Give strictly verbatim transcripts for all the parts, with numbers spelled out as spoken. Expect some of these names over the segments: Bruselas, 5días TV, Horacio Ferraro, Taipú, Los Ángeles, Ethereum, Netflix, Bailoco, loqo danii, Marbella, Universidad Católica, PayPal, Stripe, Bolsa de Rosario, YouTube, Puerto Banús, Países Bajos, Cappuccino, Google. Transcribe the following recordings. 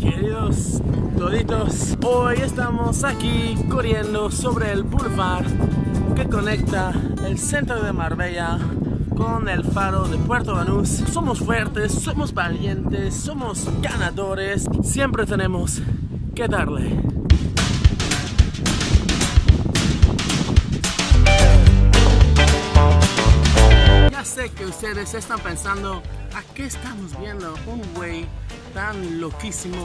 queridos toditos, hoy estamos aquí corriendo sobre el boulevard que conecta el centro de Marbella con el faro de Puerto Banús. Somos fuertes, somos valientes, somos ganadores, siempre tenemos que darle. Ya sé que ustedes están pensando, ¿a qué estamos viendo? Un güey tan loquísimo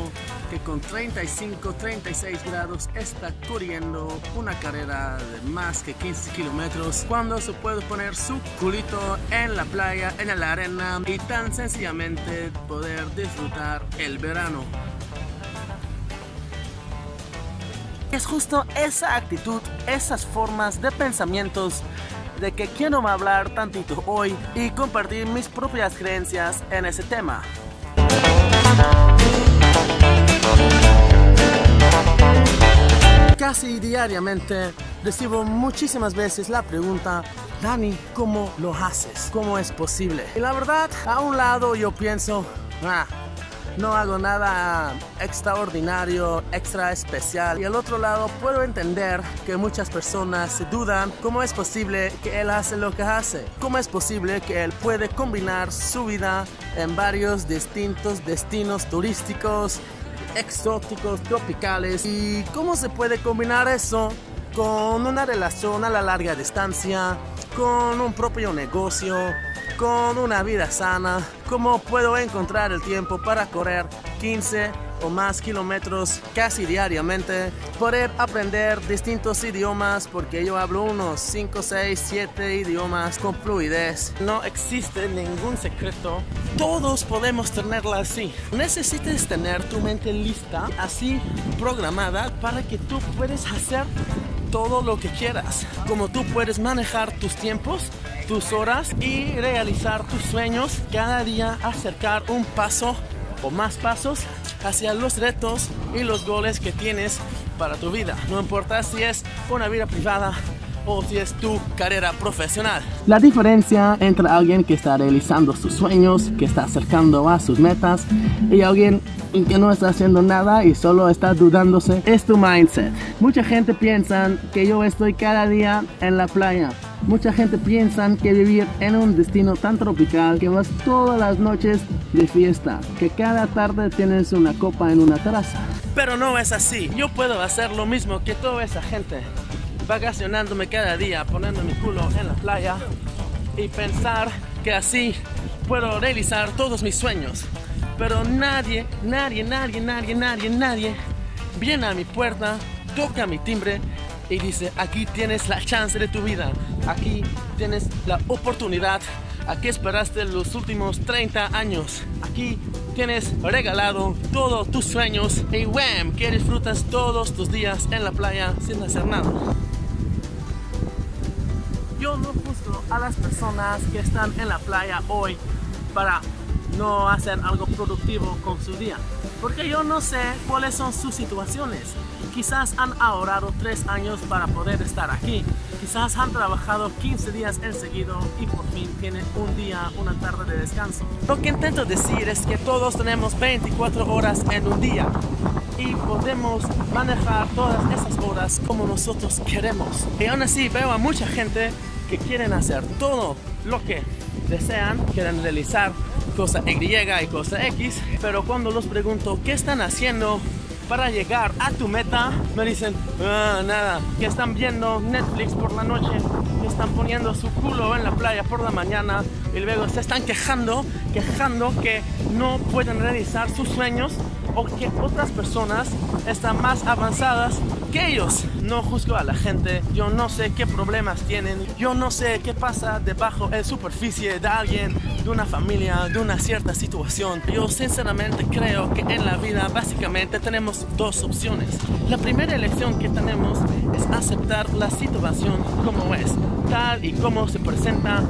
que con treinta y cinco, treinta y seis grados está corriendo una carrera de más que quince kilómetros cuando se puede poner su culito en la playa, en la arena y tan sencillamente poder disfrutar el verano. Es justo esa actitud, esas formas de pensamientos de que quiero hablar tantito hoy y compartir mis propias creencias en ese tema. Casi diariamente recibo muchísimas veces la pregunta: Dani, ¿cómo lo haces? ¿Cómo es posible? Y la verdad, a un lado yo pienso, ah, no hago nada extraordinario, extra especial. Y al otro lado puedo entender que muchas personas dudan cómo es posible que él hace lo que hace. Cómo es posible que él puede combinar su vida en varios distintos destinos turísticos, exóticos, tropicales. Y cómo se puede combinar eso con una relación a la larga distancia, con un propio negocio, con una vida sana. ¿Cómo puedo encontrar el tiempo para correr quince o más kilómetros casi diariamente? Poder aprender distintos idiomas, porque yo hablo unos cinco, seis, siete idiomas con fluidez. No existe ningún secreto. Todos podemos tenerla así. Necesitas tener tu mente lista, así programada, para que tú puedas hacer todo lo que quieras. Como tú puedes manejar tus tiempos, tus horas y realizar tus sueños, cada día acercar un paso o más pasos hacia los retos y los goles que tienes para tu vida. No importa si es una vida privada o si es tu carrera profesional. La diferencia entre alguien que está realizando sus sueños, que está acercando a sus metas, y alguien que no está haciendo nada y solo está dudándose, es tu mindset. Mucha gente piensa que yo estoy cada día en la playa. Mucha gente piensa que vivir en un destino tan tropical, que vas todas las noches de fiesta, que cada tarde tienes una copa en una terraza. Pero no es así. Yo puedo hacer lo mismo que toda esa gente, vacacionándome cada día, poniendo mi culo en la playa, y pensar que así puedo realizar todos mis sueños. Pero nadie, nadie, nadie, nadie, nadie, nadie viene a mi puerta, toca mi timbre y dice: aquí tienes la chance de tu vida, aquí tienes la oportunidad, aquí esperaste los últimos treinta años, aquí tienes regalado todos tus sueños y wham, que disfrutas todos tus días en la playa sin hacer nada. Yo no juzgo a las personas que están en la playa hoy para no hacer algo productivo con su día, porque yo no sé cuáles son sus situaciones. Quizás han ahorrado tres años para poder estar aquí, quizás han trabajado quince días enseguido y por fin tienen un día, una tarde de descanso. Lo que intento decir es que todos tenemos veinticuatro horas en un día y podemos manejar todas esas horas como nosotros queremos. Y aún así veo a mucha gente que quieren hacer todo lo que desean, quieren realizar cosa Y y cosa X, pero cuando los pregunto qué están haciendo para llegar a tu meta, me dicen ah, nada, que están viendo Netflix por la noche, que están poniendo su culo en la playa por la mañana y luego se están quejando, quejando que no pueden realizar sus sueños o que otras personas están más avanzadas que ellos. No juzgo a la gente, yo no sé qué problemas tienen, yo no sé qué pasa debajo de la superficie de alguien, de una familia, de una cierta situación. Yo sinceramente creo que en la vida básicamente tenemos dos opciones. La primera elección que tenemos es aceptar la situación como es, tal y como se presenta,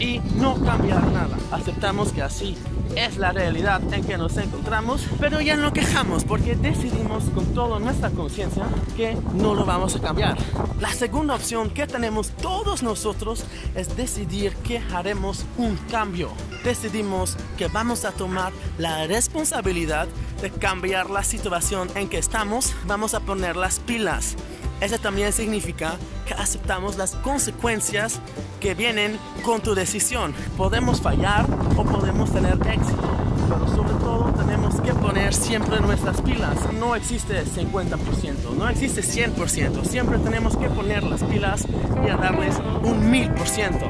y no cambiar nada. Aceptamos que así es la realidad en que nos encontramos, pero ya no quejamos porque decidimos con toda nuestra conciencia que no lo vamos a cambiar. La segunda opción que tenemos todos nosotros es decidir que haremos un cambio. Decidimos que vamos a tomar la responsabilidad de cambiar la situación en que estamos, vamos a poner las pilas. Eso también significa que aceptamos las consecuencias que vienen con tu decisión. Podemos fallar o podemos tener éxito, pero sobre todo tenemos que poner siempre nuestras pilas. No existe cincuenta por ciento, no existe cien por ciento. Siempre tenemos que poner las pilas y a darles un mil por ciento,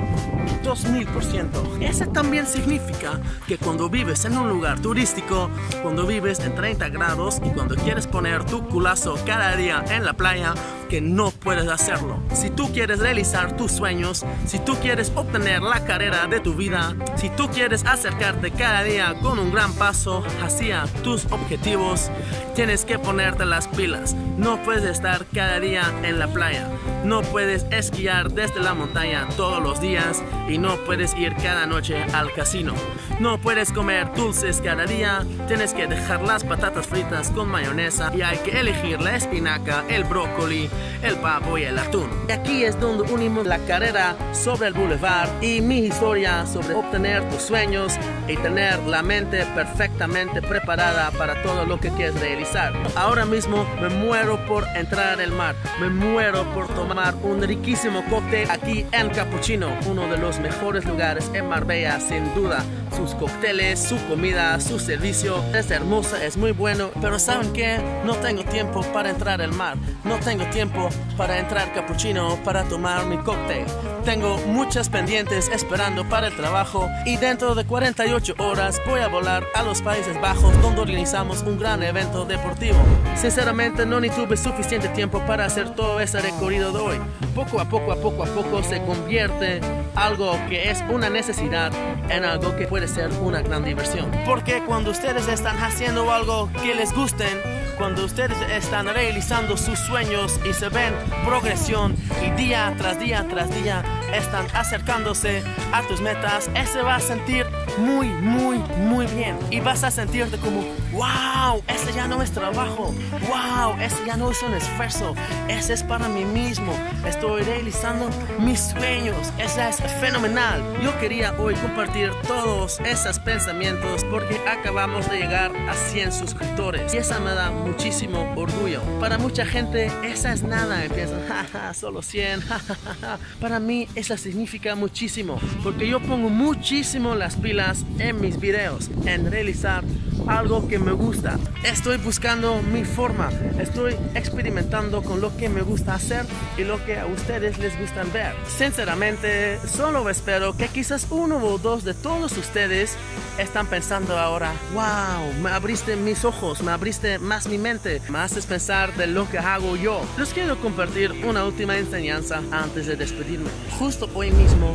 dos mil por ciento. Eso también significa que cuando vives en un lugar turístico, cuando vives en treinta grados y cuando quieres poner tu culazo cada día en la playa, que no puedes hacerlo. Si tú quieres realizar tus sueños, si tú quieres obtener la carrera de tu vida, si tú quieres acercarte cada día con un gran paso hacia tus objetivos, tienes que ponerte las pilas. No puedes estar cada día en la playa, no puedes esquiar desde la montaña todos los días y no puedes ir cada noche al casino. No puedes comer dulces cada día, tienes que dejar las patatas fritas con mayonesa y hay que elegir la espinaca, el brócoli, el pavo y el atún. Y aquí es donde unimos la carrera sobre el boulevard y mi historia sobre obtener tus sueños y tener la mente perfectamente preparada para todo lo que quieres realizar. Ahora mismo me muero por entrar al mar, me muero por tomar un riquísimo cóctel aquí en Cappuccino, uno de los mejores lugares en Marbella sin duda. Sus cócteles, su comida, su servicio es hermosa, es muy bueno, pero ¿saben qué? No tengo tiempo para entrar al mar, no tengo tiempo para entrar Cappuccino, para tomar mi cóctel. Tengo muchas pendientes esperando para el trabajo y dentro de cuarenta y ocho horas voy a volar a los Países Bajos donde organizamos un gran evento deportivo. Sinceramente no ni tuve suficiente tiempo para hacer todo ese recorrido de hoy. Poco a poco, a poco a poco se convierte algo que es una necesidad en algo que puede ser una gran diversión. Porque cuando ustedes están haciendo algo que les gusten, cuando ustedes están realizando sus sueños y se ven progresión y día tras día tras día están acercándose a tus metas, ese va a sentir muy, muy, muy bien. Y vas a sentirte como, wow, ese ya no es trabajo, wow, ese ya no es un esfuerzo, ese es para mí mismo, estoy realizando mis sueños, eso es fenomenal. Yo quería hoy compartir todos esos pensamientos porque acabamos de llegar a cien suscriptores y esa me da muchísimo orgullo. Para mucha gente esa es nada, empiezan, jaja, solo cien, jajaja. Para mí esa significa muchísimo porque yo pongo muchísimo las pilas en mis videos, en realizar algo que me gusta. Estoy buscando mi forma, estoy experimentando con lo que me gusta hacer y lo que a ustedes les gustan ver. Sinceramente, solo espero que quizás uno o dos de todos ustedes están pensando ahora, wow, me abriste mis ojos, me abriste más mi mente, me haces pensar de lo que hago yo. Les quiero compartir una última enseñanza antes de despedirme. Justo hoy mismo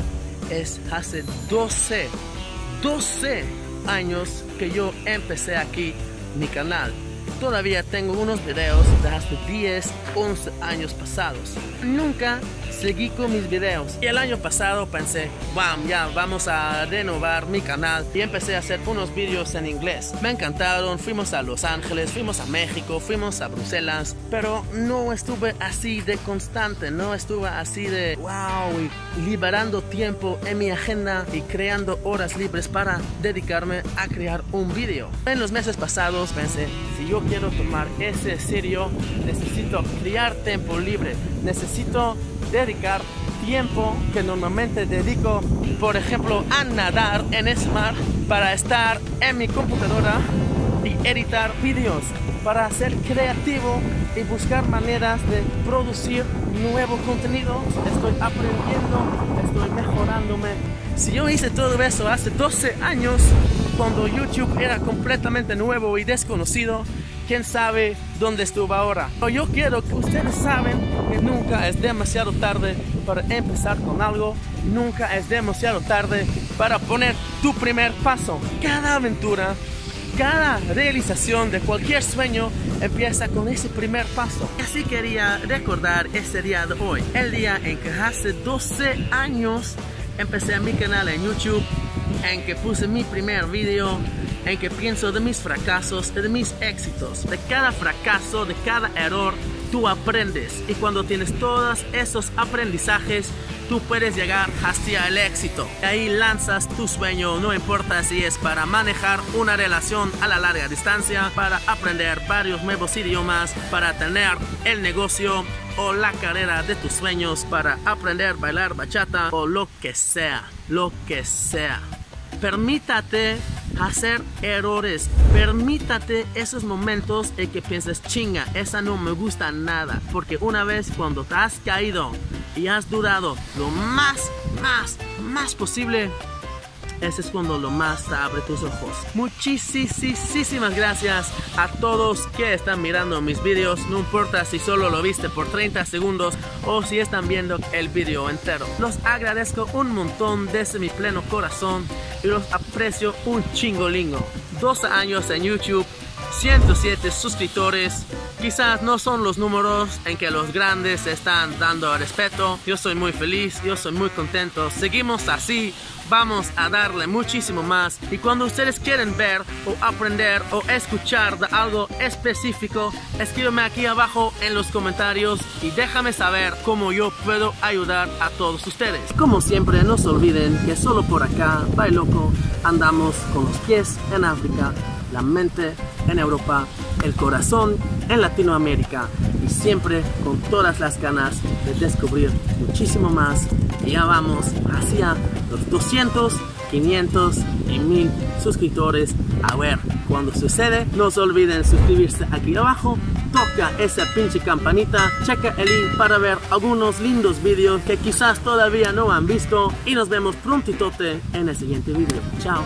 es hace doce años que yo empecé aquí mi canal. Todavía tengo unos videos de hace diez, once años pasados. Nunca seguí con mis videos y el año pasado pensé, wow, ya vamos a renovar mi canal y empecé a hacer unos videos en inglés. Me encantaron, fuimos a Los Ángeles, fuimos a México, fuimos a Bruselas, pero no estuve así de constante, no estuve así de wow, y liberando tiempo en mi agenda y creando horas libres para dedicarme a crear un video. En los meses pasados pensé, si yo quiero tomar ese serio, necesito crear tiempo libre, necesito dedicar tiempo que normalmente dedico, por ejemplo, a nadar en el mar, para estar en mi computadora y editar vídeos, para ser creativo y buscar maneras de producir nuevo contenido. Estoy aprendiendo, estoy mejorándome. Si yo hice todo eso hace doce años, cuando YouTube era completamente nuevo y desconocido, ¿quién sabe dónde estuvo ahora? Yo quiero que ustedes saben que nunca es demasiado tarde para empezar con algo. Nunca es demasiado tarde para poner tu primer paso. Cada aventura, cada realización de cualquier sueño empieza con ese primer paso. Así quería recordar este día de hoy. El día en que hace doce años empecé mi canal en YouTube, en que puse mi primer video, en que pienso de mis fracasos, de mis éxitos. De cada fracaso, de cada error, tú aprendes. Y cuando tienes todos esos aprendizajes, tú puedes llegar hacia el éxito. Y ahí lanzas tu sueño, no importa si es para manejar una relación a la larga distancia, para aprender varios nuevos idiomas, para tener el negocio o la carrera de tus sueños, para aprender a bailar bachata o lo que sea, lo que sea. Permítate hacer errores, permítate esos momentos en que piensas, chinga, esa no me gusta nada, porque una vez cuando te has caído y has dudado lo más, más, más posible, ese es cuando lo más te abre tus ojos. Muchísimas gracias a todos que están mirando mis vídeos. No importa si solo lo viste por treinta segundos o si están viendo el vídeo entero. Los agradezco un montón desde mi pleno corazón y los aprecio un chingolingo. doce años en YouTube, ciento siete suscriptores. Quizás no son los números en que los grandes están dando respeto. Yo soy muy feliz, yo soy muy contento. Seguimos así, vamos a darle muchísimo más. Y cuando ustedes quieren ver o aprender o escuchar de algo específico, escríbeme aquí abajo en los comentarios y déjame saber cómo yo puedo ayudar a todos ustedes. Como siempre, no se olviden que solo por acá, Bailoco, andamos con los pies en África, la mente en Europa, el corazón en Latinoamérica y siempre con todas las ganas de descubrir muchísimo más. Y ya vamos hacia los doscientos, quinientos y mil suscriptores. A ver cuando sucede. No se olviden suscribirse aquí abajo, toca esa pinche campanita, checa el link para ver algunos lindos vídeos que quizás todavía no han visto y nos vemos prontitote en el siguiente vídeo. Chao.